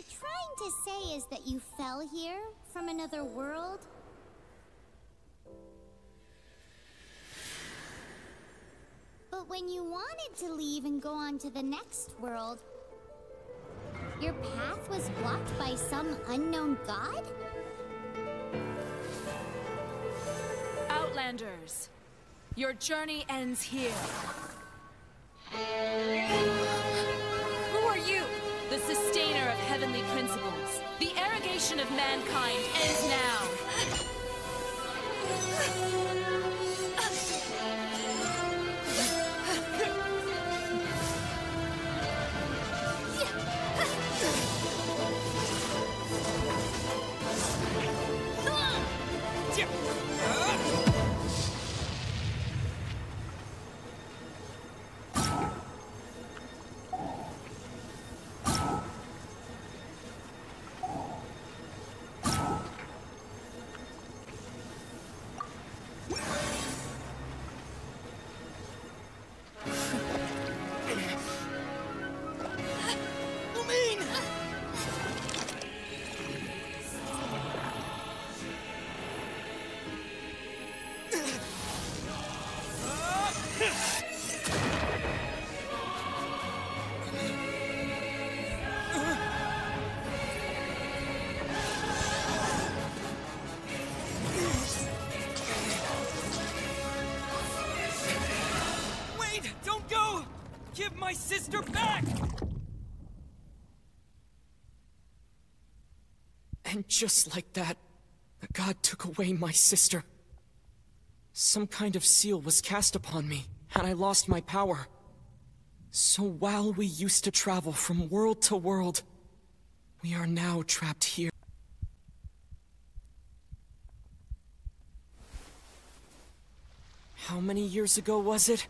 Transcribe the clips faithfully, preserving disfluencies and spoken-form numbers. you're trying to say is that you fell here from another world? But when you wanted to leave and go on to the next world, your path was blocked by some unknown god? Outlanders, your journey ends here. Who are you? The sustainer of heavenly principles. The arrogation of mankind ends now. My sister back! And just like that, the god took away my sister. Some kind of seal was cast upon me, and I lost my power. So while we used to travel from world to world, we are now trapped here. How many years ago was it?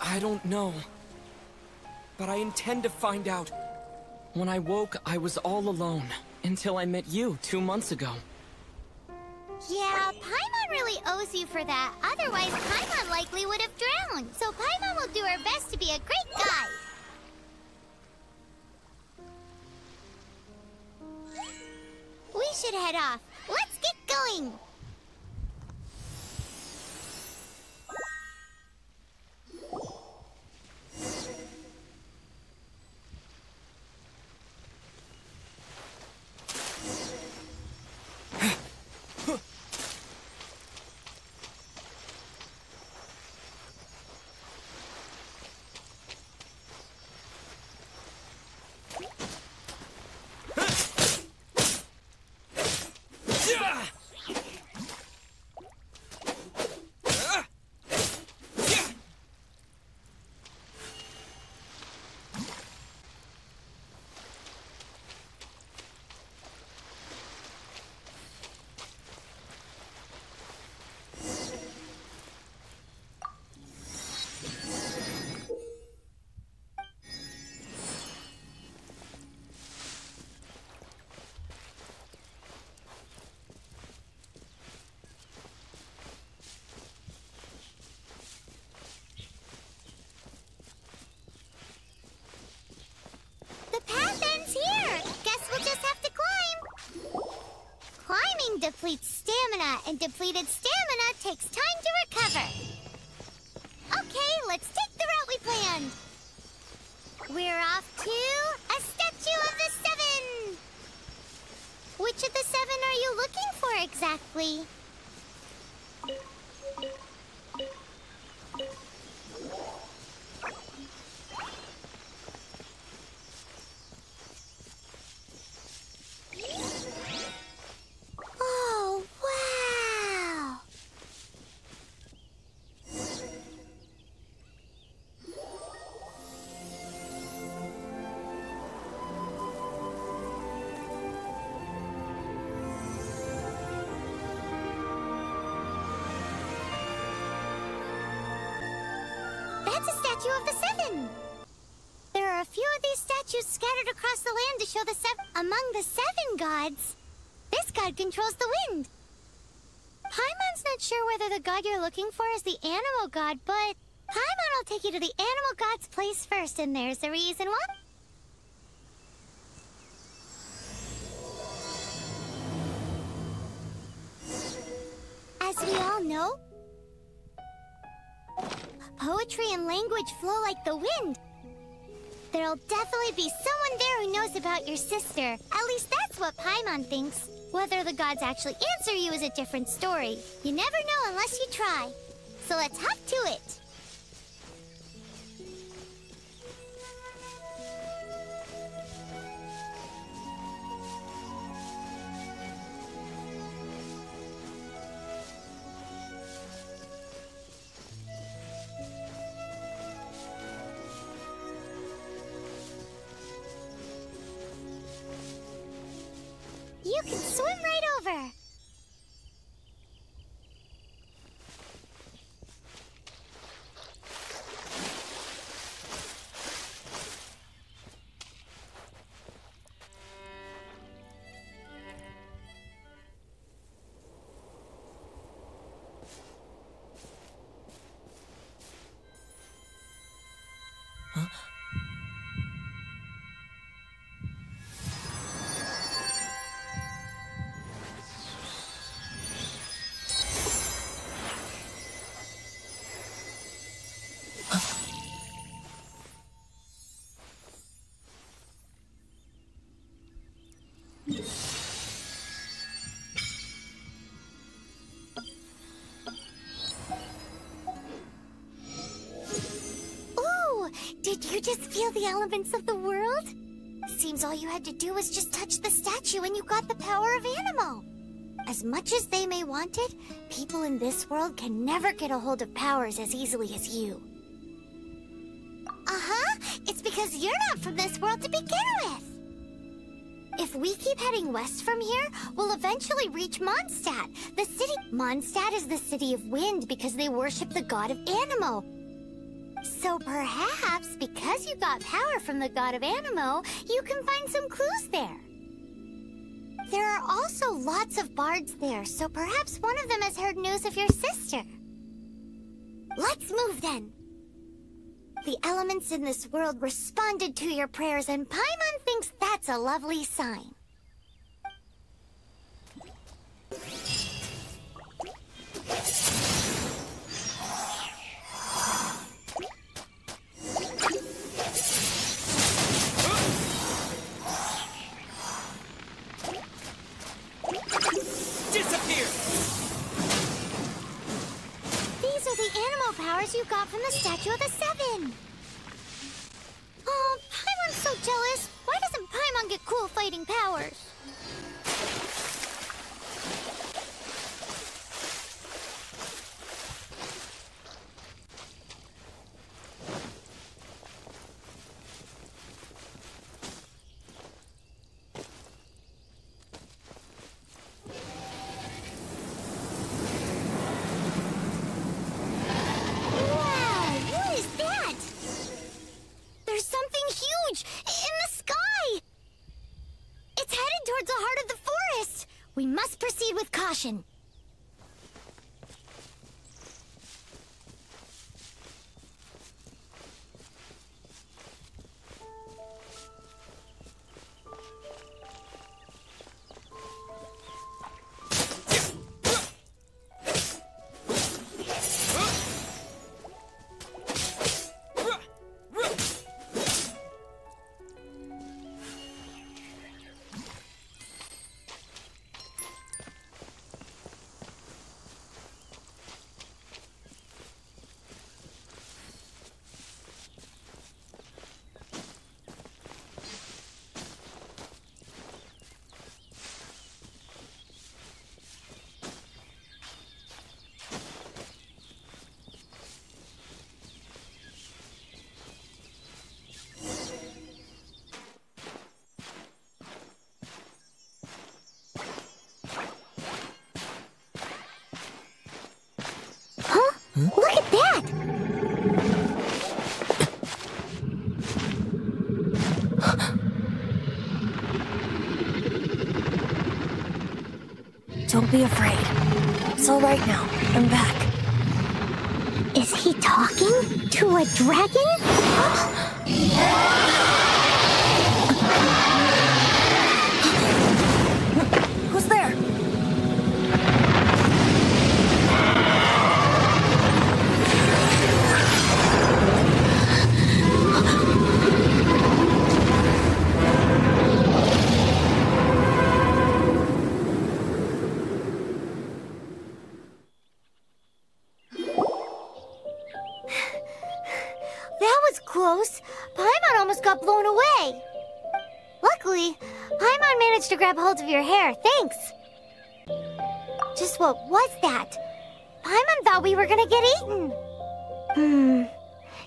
I don't know. But I intend to find out. When I woke, I was all alone, until I met you two months ago. Yeah, Paimon really owes you for that. Otherwise, Paimon likely would have drowned. So Paimon will do her best to be a great guide. We should head off. Let's get going! Depletes stamina, and depleted stamina takes time to recover. Okay, let's take the route we planned. We're off to a statue of the seven. Which of the seven are you looking for exactly? That's a statue of the seven. There are a few of these statues scattered across the land to show the seven. Among the seven gods, this god controls the wind. Paimon's not sure whether the god you're looking for is the Anemo god, but Paimon will take you to the Anemo god's place first, and there's a reason why. poetry and language flow like the wind. There'll definitely be someone there who knows about your sister. At least that's what Paimon thinks. Whether the gods actually answer you is a different story. You never know unless you try. So let's hop to it. You can swim right over. Did you just feel the elements of the world? Seems all you had to do was just touch the statue and you got the power of Anemo. As much as they may want it, people in this world can never get a hold of powers as easily as you. Uh-huh! It's because you're not from this world to begin with! If we keep heading west from here, we'll eventually reach Mondstadt, the city... Mondstadt is the city of wind because they worship the god of Anemo. So perhaps, because you got power from the god of Anemo, you can find some clues there. There are also lots of bards there, so perhaps one of them has heard news of your sister. Let's move then! The elements in this world responded to your prayers, and Paimon thinks that's a lovely sign. You got from the Statue of the Seven. Oh, Paimon's so jealous. Why doesn't Paimon get cool fighting powers? Caution. Look at that! Don't be afraid. It's all right now. I'm back. Is he talking to a dragon? Who's there? away. Luckily, Paimon managed to grab hold of your hair, thanks. Just what was that? Paimon thought we were gonna get eaten. Hmm.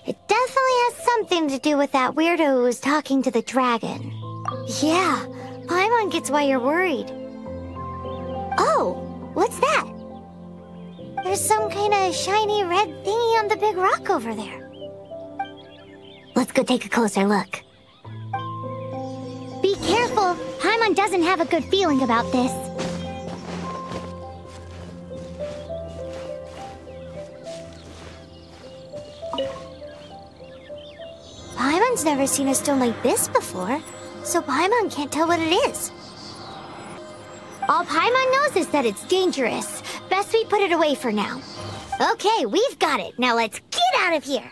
It definitely has something to do with that weirdo who was talking to the dragon. Yeah, Paimon gets why you're worried. Oh, what's that? There's some kind of shiny red thingy on the big rock over there. Let's go take a closer look. Be careful! Paimon doesn't have a good feeling about this. Paimon's never seen a stone like this before, so Paimon can't tell what it is. All Paimon knows is that it's dangerous. Best we put it away for now. Okay, we've got it. Now let's get out of here.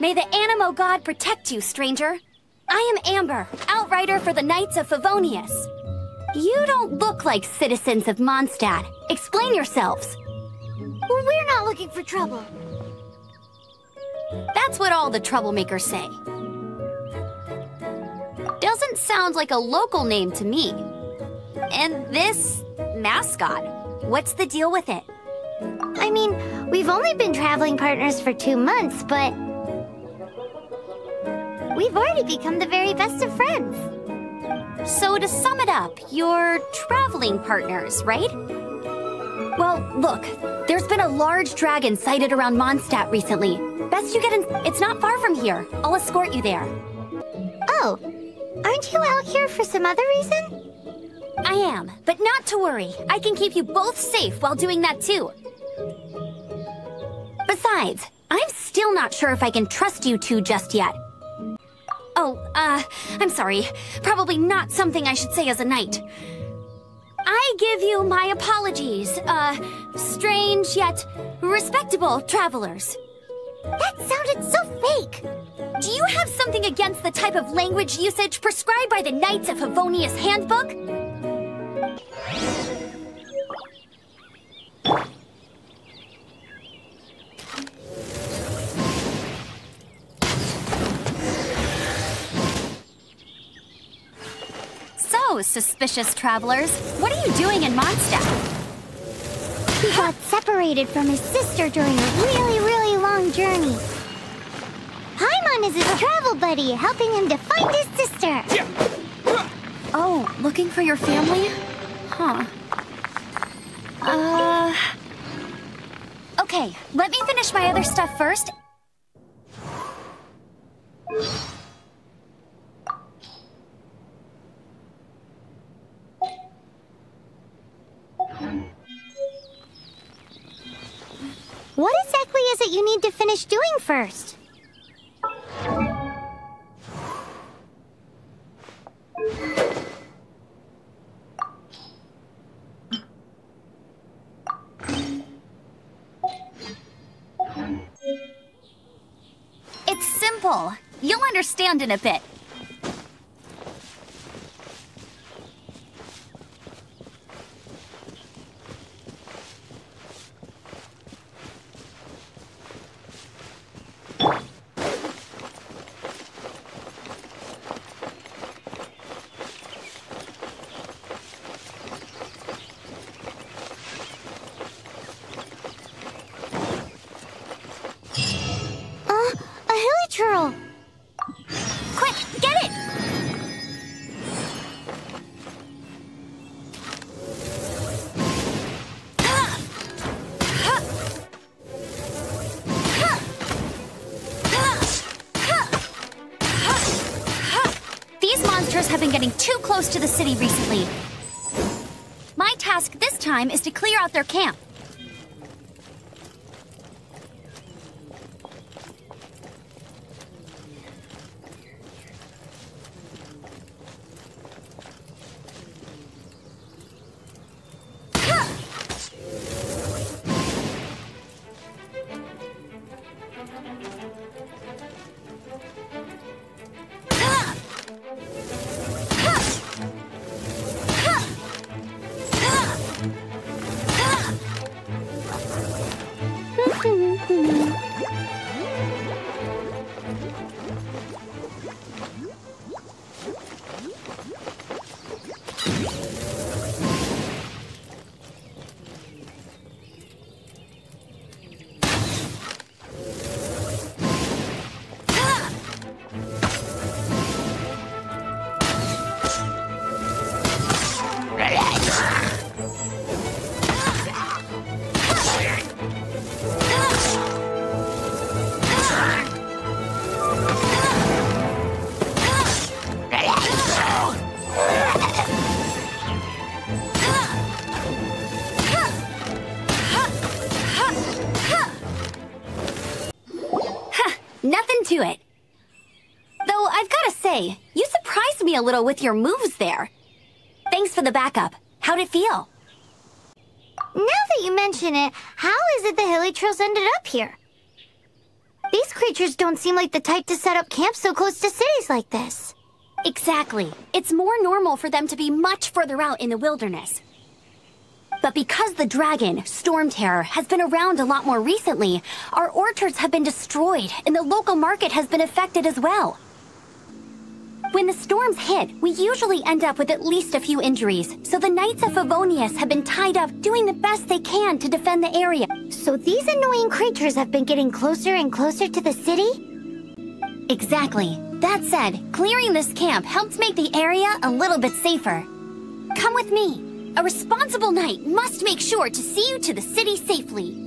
May the Anemo god protect you, stranger. I am Amber, outrider for the Knights of Favonius. You don't look like citizens of Mondstadt. Explain yourselves. Well, we're not looking for trouble. That's what all the troublemakers say. Doesn't sound like a local name to me. And this mascot, what's the deal with it? I mean, we've only been traveling partners for two months, but we've already become the very best of friends. So to sum it up, you're traveling partners, right? Well, look, there's been a large dragon sighted around Mondstadt recently. Best you get in... It's not far from here. I'll escort you there. Oh, aren't you out here for some other reason? I am, but not to worry. I can keep you both safe while doing that too. Besides, I'm still not sure if I can trust you two just yet. Oh, uh, I'm sorry. Probably not something I should say as a knight. I give you my apologies, uh, strange yet respectable travelers. That sounded so fake! Do you have something against the type of language usage prescribed by the Knights of Favonius Handbook? Suspicious travelers, what are you doing in Mondstadt? He got separated from his sister during a really, really long journey. Paimon is his travel buddy, helping him to find his sister. Oh, looking for your family? Huh. Uh... Okay, let me finish my other stuff first. What exactly is it you need to finish doing first? It's simple. You'll understand in a bit. Get it! These monsters have been getting too close to the city recently. My task this time is to clear out their camp. It. Though I've got to say, you surprised me a little with your moves there. Thanks for the backup. How'd it feel? Now that you mention it, how is it the hilly trails ended up here? These creatures don't seem like the type to set up camp so close to cities like this. Exactly. It's more normal for them to be much further out in the wilderness. But because the dragon, Storm Terror, has been around a lot more recently, our orchards have been destroyed and the local market has been affected as well. When the storms hit, we usually end up with at least a few injuries, so the Knights of Favonius have been tied up doing the best they can to defend the area. So these annoying creatures have been getting closer and closer to the city? Exactly. That said, clearing this camp helps make the area a little bit safer. Come with me. A responsible knight must make sure to see you to the city safely.